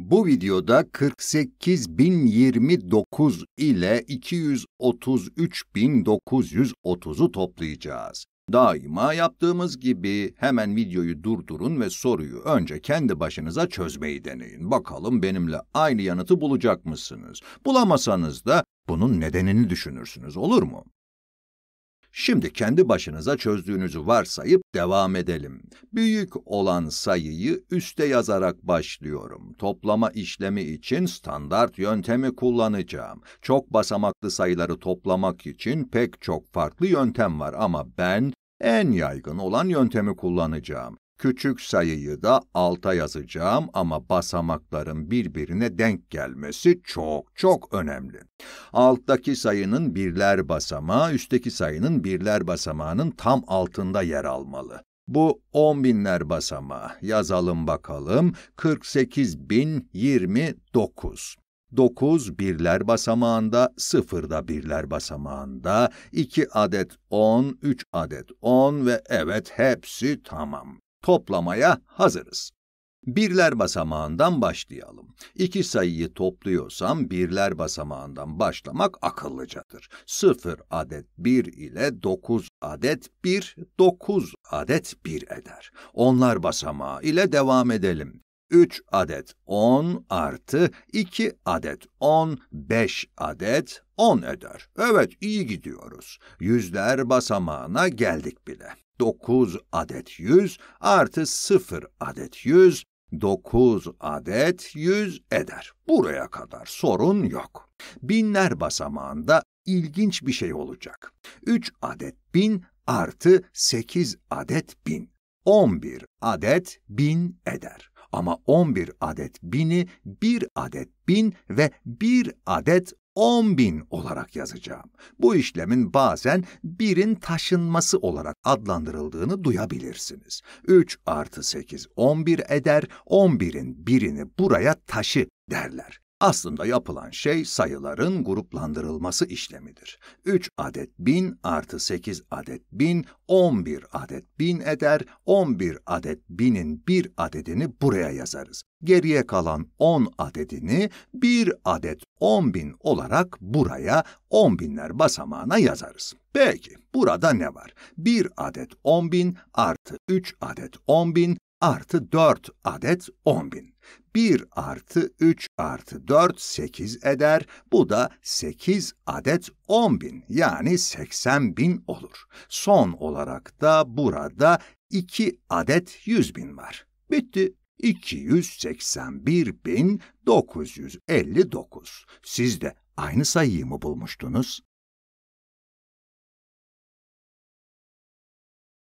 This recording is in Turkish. Bu videoda 48.029 ile 233.930'u toplayacağız. Daima yaptığımız gibi hemen videoyu durdurun ve soruyu önce kendi başınıza çözmeyi deneyin. Bakalım benimle aynı yanıtı bulacak mısınız? Bulamasanız da bunun nedenini düşünürsünüz, olur mu? Şimdi kendi başınıza çözdüğünüzü varsayıp devam edelim. Büyük olan sayıyı üste yazarak başlıyorum. Toplama işlemi için standart yöntemi kullanacağım. Çok basamaklı sayıları toplamak için pek çok farklı yöntem var ama ben en yaygın olan yöntemi kullanacağım. Küçük sayıyı da alta yazacağım ama basamakların birbirine denk gelmesi çok önemli. Alttaki sayının birler basamağı, üstteki sayının birler basamağının tam altında yer almalı. Bu 10.000'ler basamağı. Yazalım bakalım. 48.029. 9 birler basamağında, 0 da birler basamağında, 2 adet 10, 3 adet 10 ve evet hepsi tamam. Toplamaya hazırız. Birler basamağından başlayalım. İki sayıyı topluyorsam birler basamağından başlamak akıllıcadır. 0 adet 1 ile 9 adet 1, 9 adet 1 eder. Onlar basamağı ile devam edelim. 3 adet 10 artı 2 adet 10, 5 adet 10 eder. Evet, iyi gidiyoruz. Yüzler basamağına geldik bile. 9 adet 100 artı 0 adet 100, 9 adet 100 eder. Buraya kadar sorun yok. Binler basamağında ilginç bir şey olacak. 3 adet 1000 artı 8 adet 1000, 11 adet 1000 eder. Ama 11 adet 1000'i 1 adet 1000 ve 1 adet 10.000 olarak yazacağım. Bu işlemin bazen birin taşınması olarak adlandırıldığını duyabilirsiniz. 3 artı 8, 11 eder, 11'in birini buraya taşı derler. Aslında yapılan şey sayıların gruplandırılması işlemidir. 3 adet 1000 artı 8 adet 1000, 11 adet 1000 eder, 11 adet 1000'in 1 adedini buraya yazarız. Geriye kalan 10 adedini 1 adet 10.000 olarak buraya 10.000'ler basamağına yazarız. Peki, burada ne var? 1 adet 10.000 artı 3 adet 10.000 artı 4 adet 10.000. 1 artı 3 artı 4, 8 eder. Bu da 8 adet 10.000, yani 80.000 olur. Son olarak da burada 2 adet 100.000 var. Bitti. 281.959. Siz de aynı sayıyı mı bulmuştunuz?